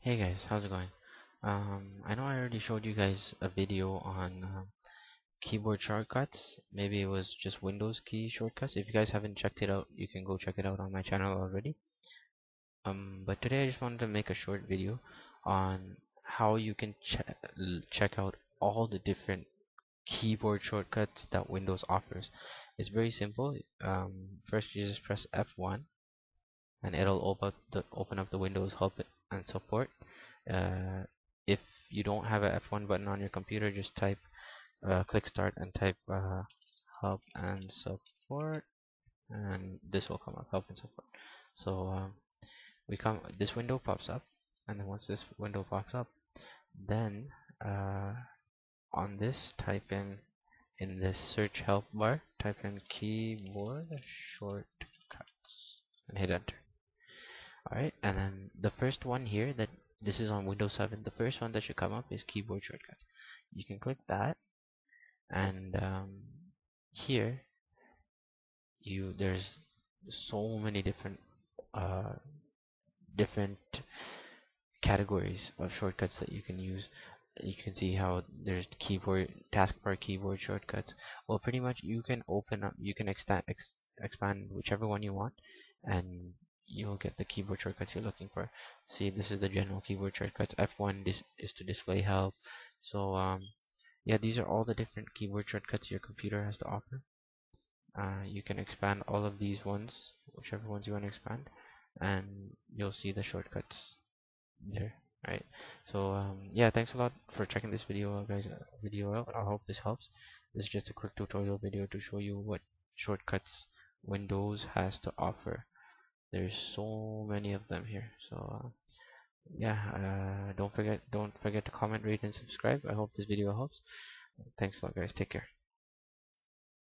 Hey guys, how's it going? I know I already showed you guys a video on keyboard shortcuts. Maybe it was just Windows key shortcuts. If you guys haven't checked it out, you can go check it out on my channel already. But today I just wanted to make a short video on how you can check out all the different keyboard shortcuts that Windows offers. It's very simple. First you just press F1 and it'll open up the Windows Help and Support. If you don't have a F1 button on your computer, just type click start and type help and support, and this will come up, help and support. So this window pops up, and then once this window pops up, then on this, type in this search help bar, type in keyboard shortcuts and hit enter. Alright, and then the first one here, that this is on Windows 7, the first one that should come up is keyboard shortcuts. You can click that, and here there's so many different categories of shortcuts that you can use. You can see how there's keyboard, taskbar, keyboard shortcuts. Well, pretty much you can open up, you can expand whichever one you want, and you'll get the keyboard shortcuts you're looking for. See, this is the general keyboard shortcuts. F1 is to display help. So yeah, these are all the different keyboard shortcuts your computer has to offer. You can expand all of these ones, whichever ones you want to expand, and you'll see the shortcuts there. Right, so yeah, thanks a lot for checking this video out. I hope this helps. This is just a quick tutorial video to show you what shortcuts Windows has to offer. There's so many of them here. So yeah, don't forget to comment, rate and subscribe. I hope this video helps. Thanks a lot guys, take care.